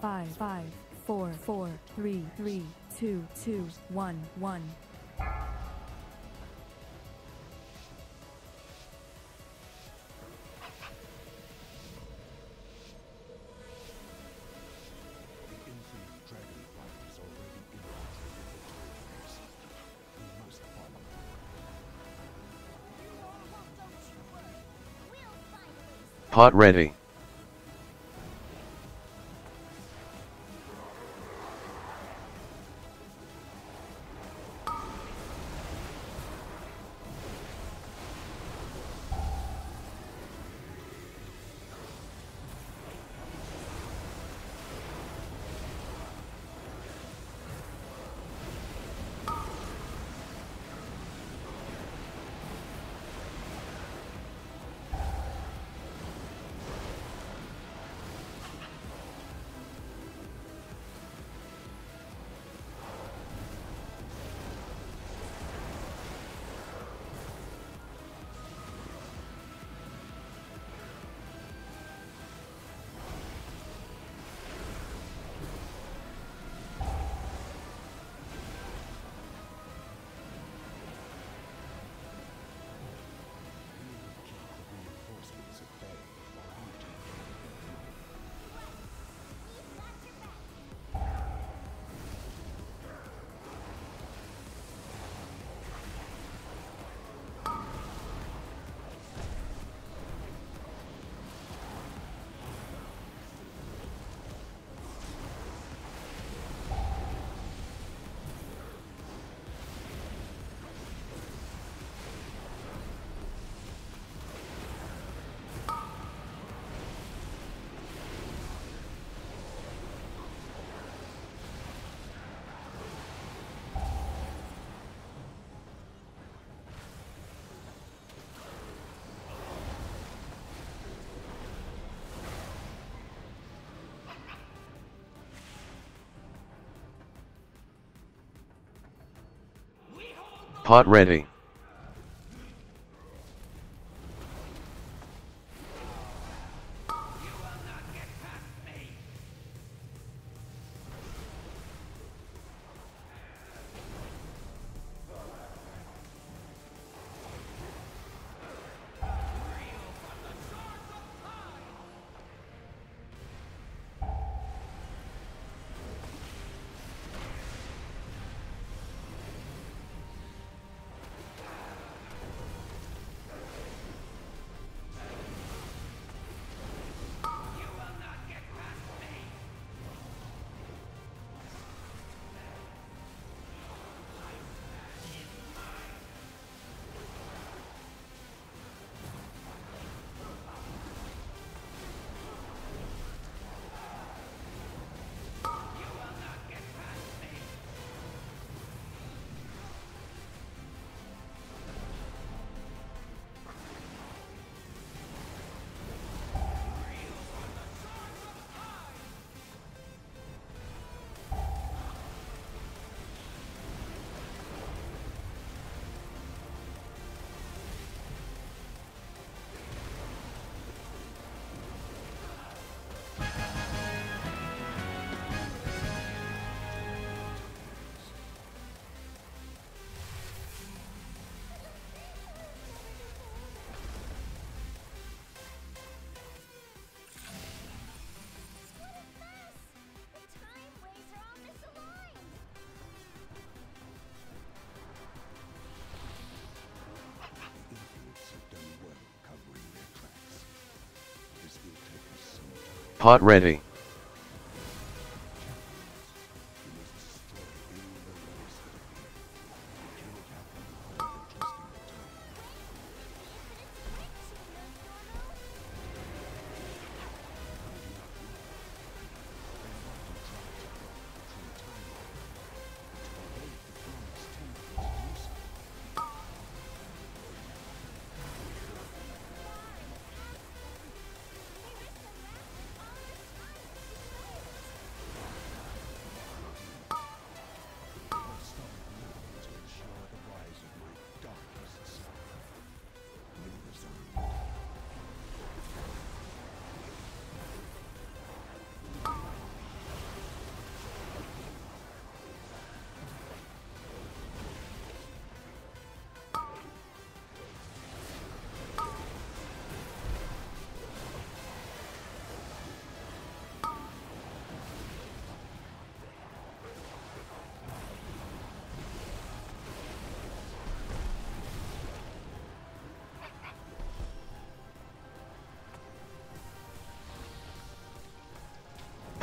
5, 4, 4, 3, 3, 2, 2, 1, 1. Pot ready. Pot ready. Pot ready.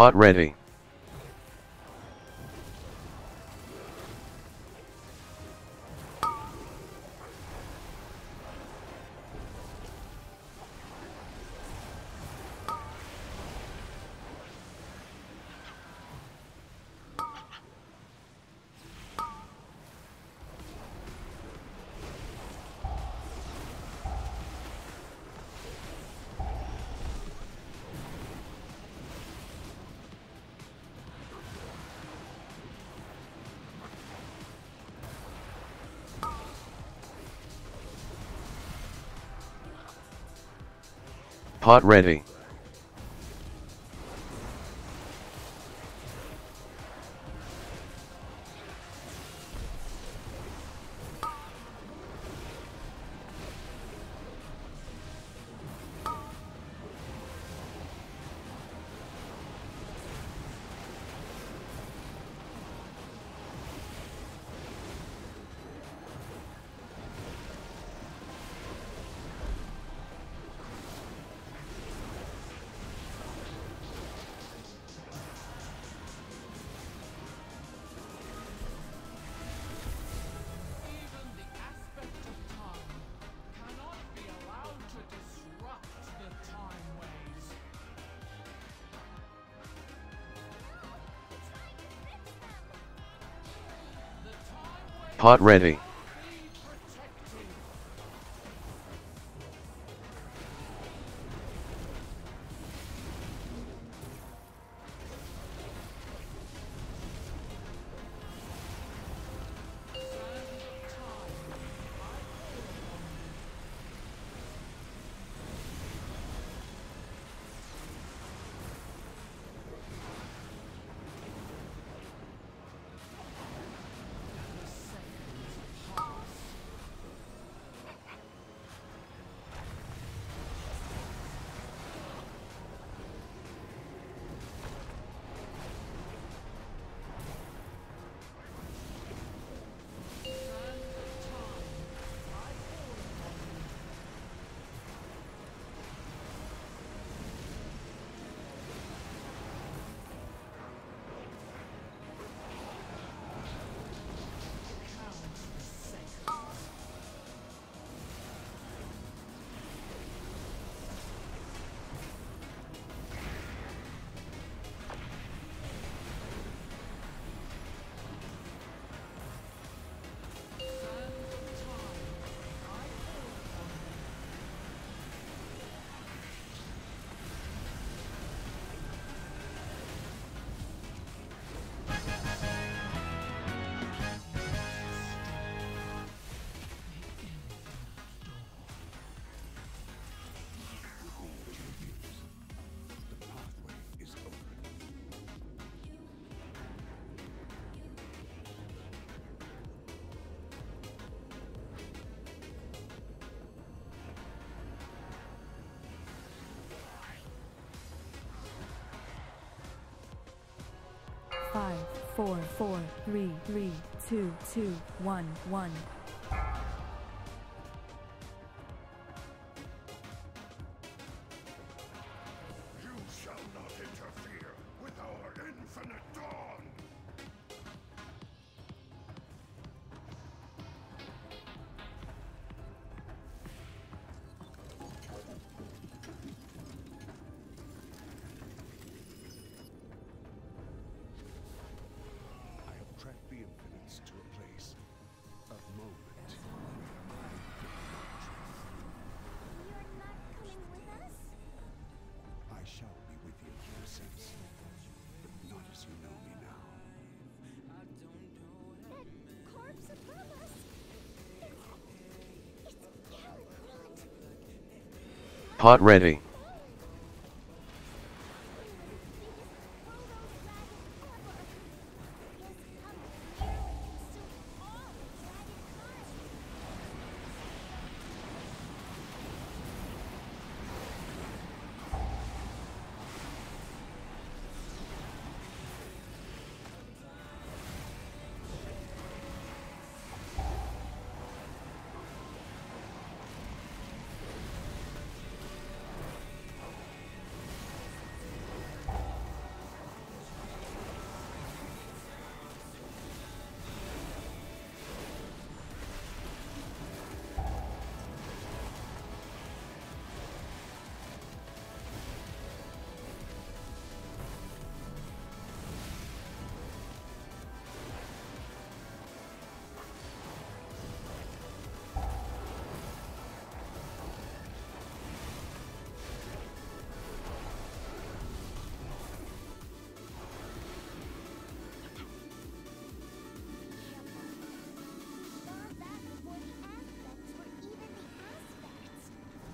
Pot ready. Pot ready. Pot ready. Five, four, four, three, three, two, two, one, one. You shall not interfere with our infinite dawn. Pot ready.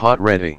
Pot ready.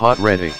Pot ready.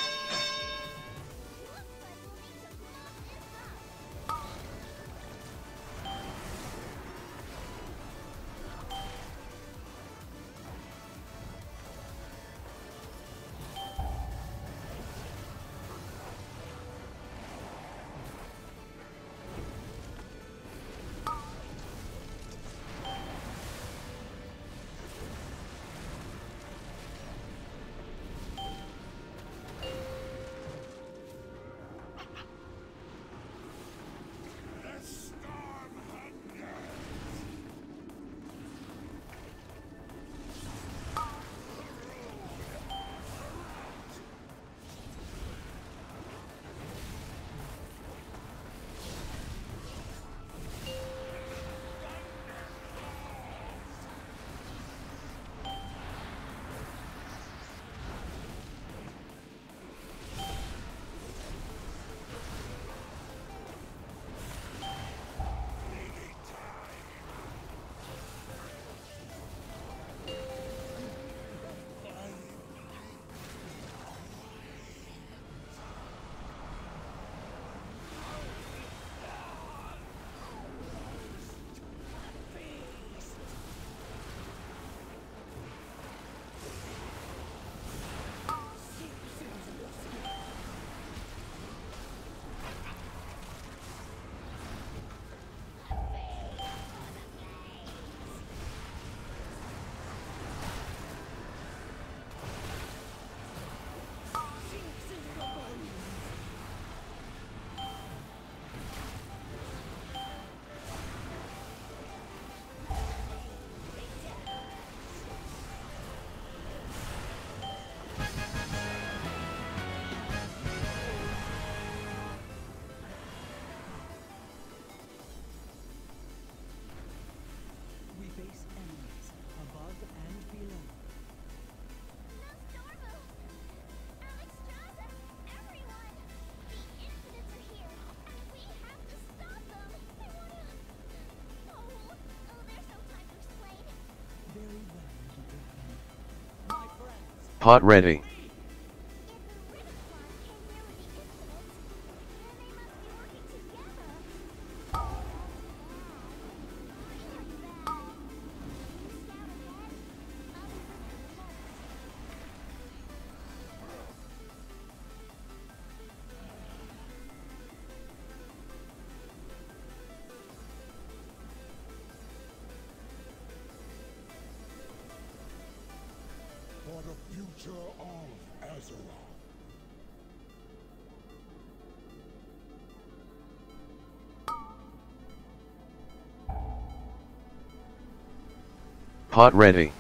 Pot ready. The future of Azeroth. Pot ready.